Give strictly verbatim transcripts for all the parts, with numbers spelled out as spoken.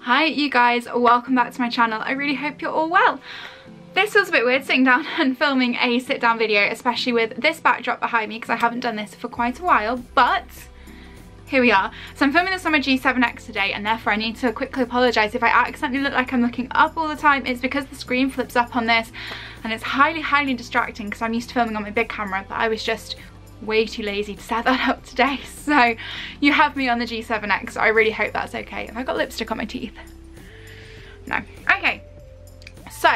Hi you guys, welcome back to my channel. I really hope you're all well. This feels a bit weird sitting down and filming a sit down video, especially with this backdrop behind me because I haven't done this for quite a while, but here we are. So I'm filming this on my G seven X today, and therefore I need to quickly apologise if I accidentally look like I'm looking up all the time. It's because the screen flips up on this and it's highly, highly distracting because I'm used to filming on my big camera, but I was just way too lazy to set that up today. So you have me on the G seven X, so I really hope that's okay. Have I got lipstick on my teeth? No. Okay, so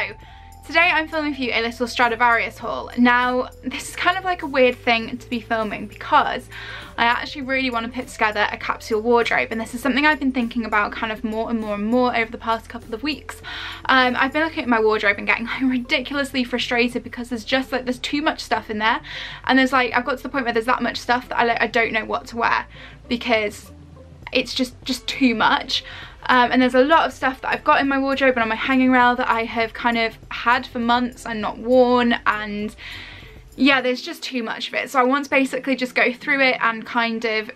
today I'm filming for you a little Stradivarius haul. Now this is kind of like a weird thing to be filming because I actually really want to put together a capsule wardrobe, and this is something I've been thinking about kind of more and more and more over the past couple of weeks. Um, I've been looking at my wardrobe and getting like ridiculously frustrated because there's just like, there's too much stuff in there, and there's like, I've got to the point where there's that much stuff that I, like, I don't know what to wear because it's just, just too much. Um, and there's a lot of stuff that I've got in my wardrobe and on my hanging rail that I have kind of had for months and not worn, and yeah, there's just too much of it. So I want to basically just go through it and kind of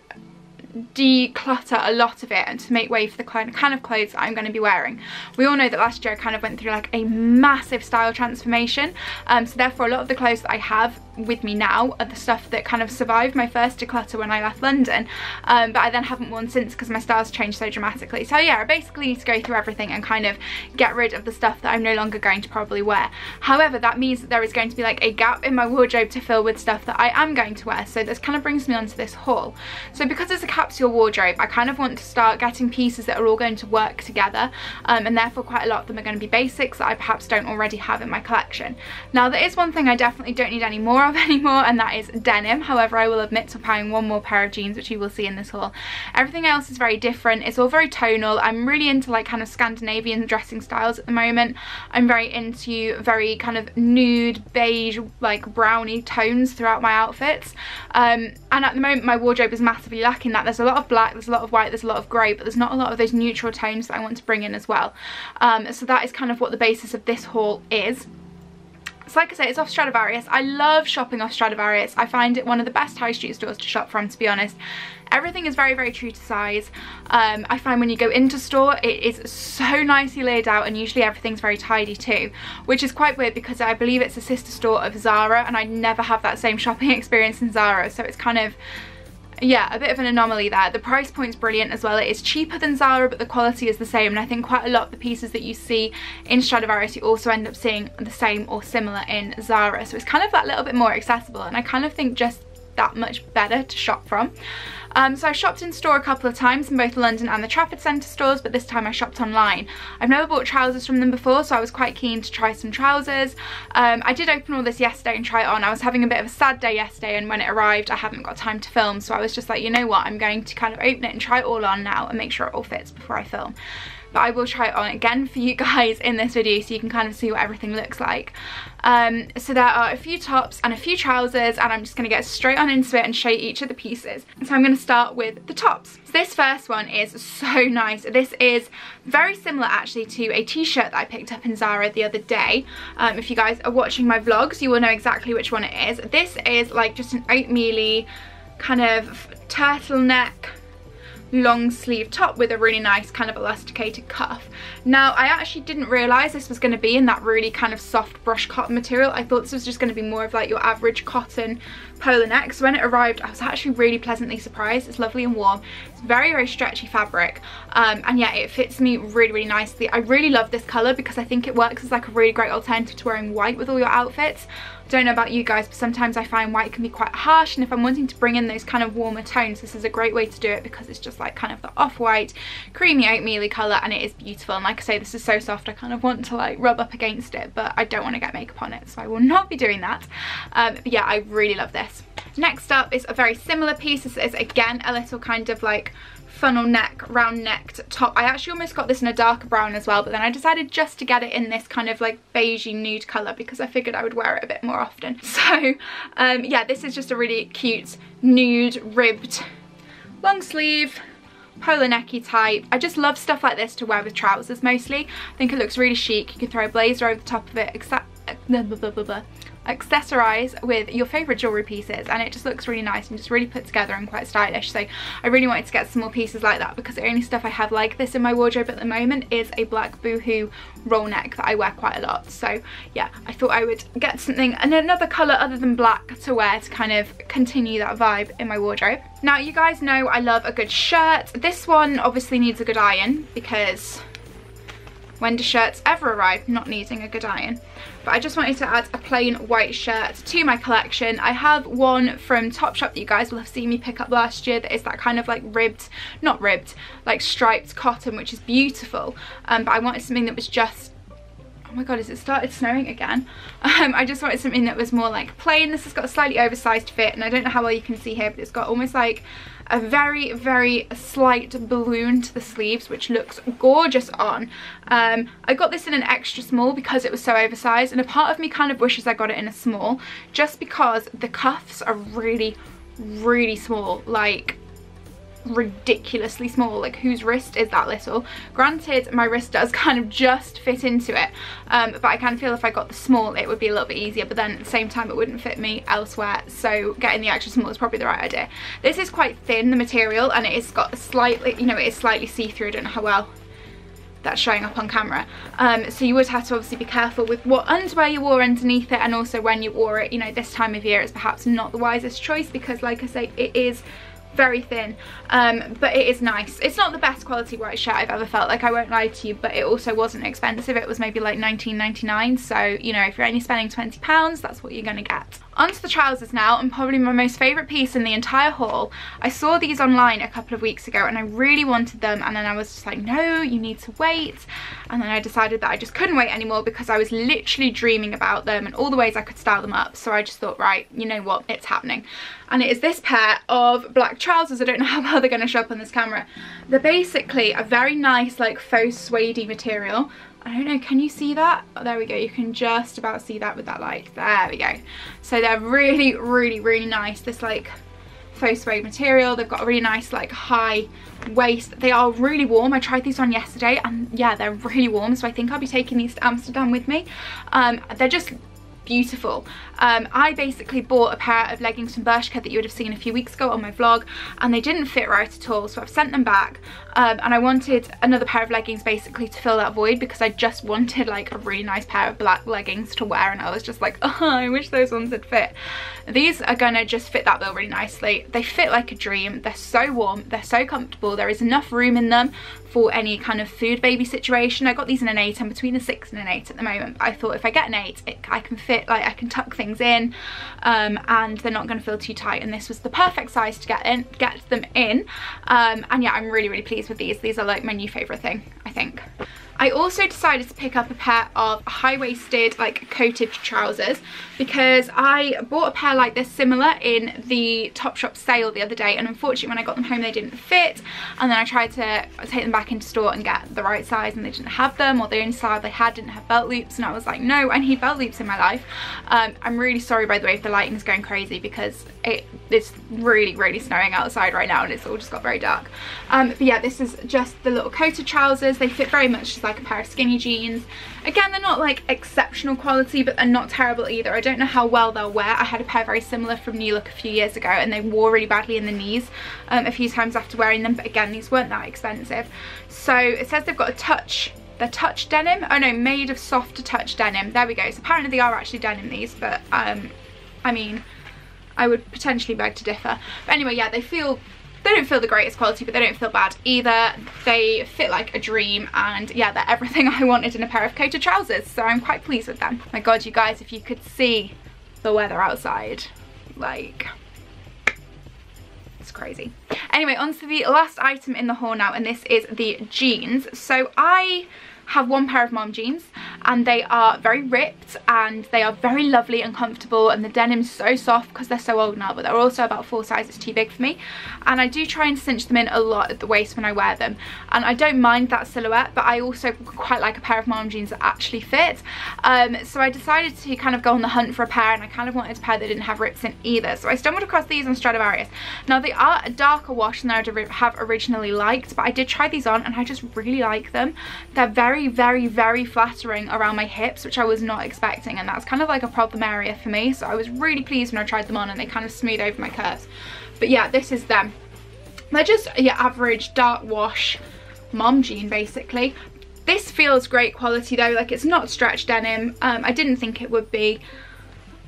declutter a lot of it and to make way for the kind of clothes that I'm going to be wearing. We all know that last year I kind of went through like a massive style transformation, um, so therefore a lot of the clothes that I have with me now are the stuff that kind of survived my first declutter when I left London, um, but I then haven't worn since because my style's changed so dramatically. So yeah, I basically need to go through everything and kind of get rid of the stuff that I'm no longer going to probably wear. However, that means that there is going to be like a gap in my wardrobe to fill with stuff that I am going to wear, so this kind of brings me onto this haul. So because it's a capsule wardrobe, I kind of want to start getting pieces that are all going to work together, um, and therefore quite a lot of them are going to be basics that I perhaps don't already have in my collection. Now there is one thing I definitely don't need any more of anymore, and that is denim. However, I will admit to buying one more pair of jeans, which you will see in this haul. Everything else is very different. It's all very tonal. I'm really into like kind of Scandinavian dressing styles at the moment. I'm very into very kind of nude, beige, like browny tones throughout my outfits, um, and at the moment my wardrobe is massively lacking that. There's a lot of black, there's a lot of white, there's a lot of grey, but there's not a lot of those neutral tones that I want to bring in as well. Um, so that is kind of what the basis of this haul is. So like I say, it's off Stradivarius. I love shopping off Stradivarius. I find it one of the best high street stores to shop from, to be honest. Everything is very, very true to size. Um, I find when you go into store, it is so nicely laid out, and usually everything's very tidy too, which is quite weird because I believe it's a sister store of Zara, and I never have that same shopping experience in Zara, so it's kind of, yeah, a bit of an anomaly there. The price point's brilliant as well. It is cheaper than Zara, but the quality is the same, and I think quite a lot of the pieces that you see in Stradivarius you also end up seeing the same or similar in Zara, so it's kind of that little bit more accessible, and I kind of think just that much better to shop from. Um, so I shopped in store a couple of times in both London and the Trafford Centre stores, but this time I shopped online. I've never bought trousers from them before, so I was quite keen to try some trousers. Um, I did open all this yesterday and try it on. I was having a bit of a sad day yesterday, and when it arrived I hadn't got time to film, so I was just like, you know what, I'm going to kind of open it and try it all on now and make sure it all fits before I film. But I will try it on again for you guys in this video so you can kind of see what everything looks like. Um, so there are a few tops and a few trousers, and I'm just going to get straight on into it and show you each of the pieces. So I'm going to start with the tops. So this first one is so nice. This is very similar actually to a t-shirt that I picked up in Zara the other day. Um, if you guys are watching my vlogs, you will know exactly which one it is. This is like just an oatmeal-y kind of turtleneck long sleeve top with a really nice kind of elasticated cuff. Now I actually didn't realise this was going to be in that really kind of soft brush cotton material. I thought this was just going to be more of like your average cotton polar neck. So when it arrived I was actually really pleasantly surprised. It's lovely and warm. It's very very stretchy fabric, um, and yeah, it fits me really really nicely. I really love this colour because I think it works as like a really great alternative to wearing white with all your outfits. Don't know about you guys, but sometimes I find white can be quite harsh, and if I'm wanting to bring in those kind of warmer tones, this is a great way to do it because it's just like kind of the off-white creamy oatmeal-y colour, and it is beautiful. And like I say, this is so soft I kind of want to like rub up against it, but I don't want to get makeup on it, so I will not be doing that. Um, but yeah, I really love this. Next up is a very similar piece. This is again a little kind of like funnel neck, round necked top. I actually almost got this in a darker brown as well, but then I decided just to get it in this kind of like beigey nude colour because I figured I would wear it a bit more often. So um, yeah, this is just a really cute nude ribbed long sleeve polar necky type. I just love stuff like this to wear with trousers mostly. I think it looks really chic. You can throw a blazer over the top of it, except blah, blah, blah, blah, blah. accessorize with your favorite jewelry pieces, and it just looks really nice and just really put together and quite stylish. So I really wanted to get some more pieces like that, because the only stuff I have like this in my wardrobe at the moment is a black boohoo roll neck that I wear quite a lot. So yeah, I thought I would get something and another color other than black to wear to kind of continue that vibe in my wardrobe. Now you guys know I love a good shirt. This one obviously needs a good iron, because when do shirts ever arrive not needing a good iron? But I just wanted to add a plain white shirt to my collection. I have one from Topshop that you guys will have seen me pick up last year that is that kind of like ribbed, not ribbed, like striped cotton, which is beautiful. Um, but I wanted something that was just, oh my god, has it started snowing again? Um, I just wanted something that was more like plain. This has got a slightly oversized fit, and I don't know how well you can see here, but it's got almost like a very very slight balloon to the sleeves, which looks gorgeous on. um I got this in an extra small because it was so oversized, and a part of me kind of wishes I got it in a small, just because the cuffs are really really small, like ridiculously small. Like, whose wrist is that little? Granted, my wrist does kind of just fit into it, um but I kind of feel if I got the small it would be a little bit easier, but then at the same time it wouldn't fit me elsewhere, so getting the extra small is probably the right idea. This is quite thin, the material, and it has got a slightly, you know, it is slightly see-through. I don't know how well that's showing up on camera, um so you would have to obviously be careful with what underwear you wore underneath it, and also when you wore it. You know, this time of year it's perhaps not the wisest choice, because like I say, it is very thin, um but it is nice. It's not the best quality white shirt I've ever felt like, I won't lie to you, but it also wasn't expensive. It was maybe like nineteen ninety-nine, so you know, if you're only spending twenty pounds, that's what you're gonna get. Onto the trousers now, and probably my most favorite piece in the entire haul. I saw these online a couple of weeks ago and I really wanted them, and then I was just like, no, you need to wait. And then I decided that I just couldn't wait anymore, because I was literally dreaming about them and all the ways I could style them up. So I just thought, right, you know what, it's happening. And it is this pair of black trousers. I don't know how well they're going to show up on this camera. They're basically a very nice like faux suede material. I don't know, can you see that? Oh, there we go, you can just about see that with that light. There we go. So they're really really really nice, this like faux suede material. They've got a really nice like high waist. They are really warm. I tried these on yesterday and yeah, they're really warm, so I think I'll be taking these to Amsterdam with me. Um they're just beautiful. um I basically bought a pair of leggings from Bershka that you would have seen a few weeks ago on my vlog, and they didn't fit right at all, so I've sent them back. Um and I wanted another pair of leggings basically to fill that void, because I just wanted like a really nice pair of black leggings to wear, and I was just like, oh, I wish those ones had fit. These are gonna just fit that bill really nicely. They fit like a dream. They're so warm, they're so comfortable. There is enough room in them for any kind of food baby situation. I got these in an eight. I'm between a six and an eight at the moment, but I thought if I get an eight, it, I can fit, like I can tuck things in, um, and they're not going to feel too tight, and this was the perfect size to get in, get them in. Um, and yeah, I'm really really pleased with these. These are like my new favourite thing, I think. I also decided to pick up a pair of high-waisted like coated trousers, because I bought a pair like this similar in the Topshop sale the other day, and unfortunately when I got them home they didn't fit, and then I tried to take them back into store and get the right size, and they didn't have them, or the only size they had didn't have belt loops, and I was like, no, I need belt loops in my life. um, I'm really sorry by the way if the lighting's going crazy, because it, it's really really snowing outside right now and it's all just got very dark. Um, but yeah, this is just the little coated trousers. They fit very much like a pair of skinny jeans. Again, they're not like exceptional quality, but they're not terrible either. I don't know how well they'll wear. I had a pair very similar from New Look a few years ago, and they wore really badly in the knees um, a few times after wearing them, but again these weren't that expensive. So it says they've got a touch, they're touch denim, oh no, made of softer touch denim, there we go. So apparently they are actually denim, these, but um I mean, I would potentially beg to differ. But anyway, yeah, they feel, they don't feel the greatest quality, but they don't feel bad either. They fit like a dream, and yeah, they're everything I wanted in a pair of coated trousers, so I'm quite pleased with them. My god, you guys, if you could see the weather outside, like, it's crazy. Anyway, on to the last item in the haul now, and this is the jeans. So I have one pair of mom jeans, and they are very ripped and they are very lovely and comfortable, and the denim's so soft because they're so old now, but they're also about four sizes too big for me, and I do try and cinch them in a lot at the waist when I wear them, and I don't mind that silhouette, but I also quite like a pair of mom jeans that actually fit. Um, so I decided to kind of go on the hunt for a pair, and I kind of wanted a pair that didn't have rips in either, so I stumbled across these on Stradivarius. Now they are a darker wash than I would have originally liked, but I did try these on and I just really like them. They're very very very flattering around my hips, which I was not expecting, and that's kind of like a problem area for me. So I was really pleased when I tried them on and they kind of smoothed over my curves. But yeah, this is them. They're just your average dark wash mom jean basically. This feels great quality though, like it's not stretch denim. um I didn't think it would be.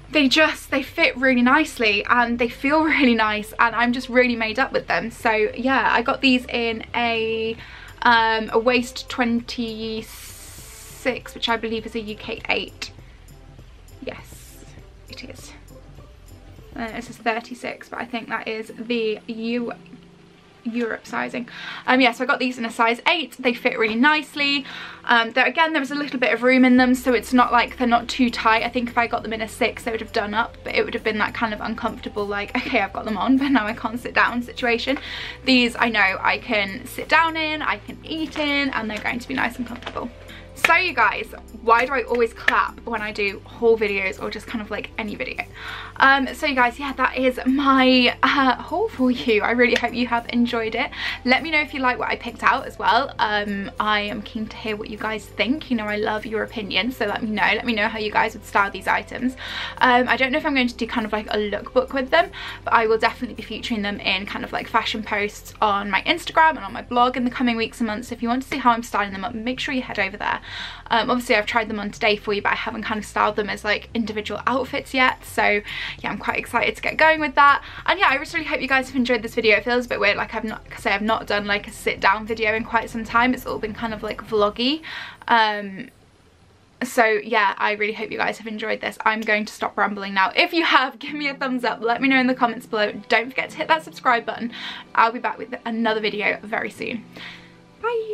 They just, they fit really nicely and they feel really nice, and I'm just really made up with them. So yeah, I got these in a um a waist twenty-six, which I believe is a U K eight. Yes it is. And this is thirty-six, but I think that is the U K Europe sizing. Um yeah, so I got these in a size eight. They fit really nicely. Um there again, there was a little bit of room in them, so it's not like they're not too tight. I think if I got them in a six, they would have done up, but it would have been that kind of uncomfortable, like, okay, I've got them on but now I can't sit down situation. These I know I can sit down in, I can eat in, and they're going to be nice and comfortable. So you guys, why do I always clap when I do haul videos or just kind of like any video? Um, so you guys, yeah, that is my uh, haul for you. I really hope you have enjoyed it. Let me know if you like what I picked out as well. Um, I am keen to hear what you guys think. You know, I love your opinion, so let me know. Let me know how you guys would style these items. Um, I don't know if I'm going to do kind of like a lookbook with them, but I will definitely be featuring them in kind of like fashion posts on my Instagram and on my blog in the coming weeks and months. So if you want to see how I'm styling them up, make sure you head over there. Um, obviously I've tried them on today for you, but I haven't kind of styled them as like individual outfits yet. So yeah, I'm quite excited to get going with that. And yeah, I just really hope you guys have enjoyed this video. It feels a bit weird, like I've not, like I say, I've not done like a sit down video in quite some time. It's all been kind of like vloggy. Um, so yeah, I really hope you guys have enjoyed this. I'm going to stop rambling now. If you have, give me a thumbs up. Let me know in the comments below. Don't forget to hit that subscribe button. I'll be back with another video very soon. Bye.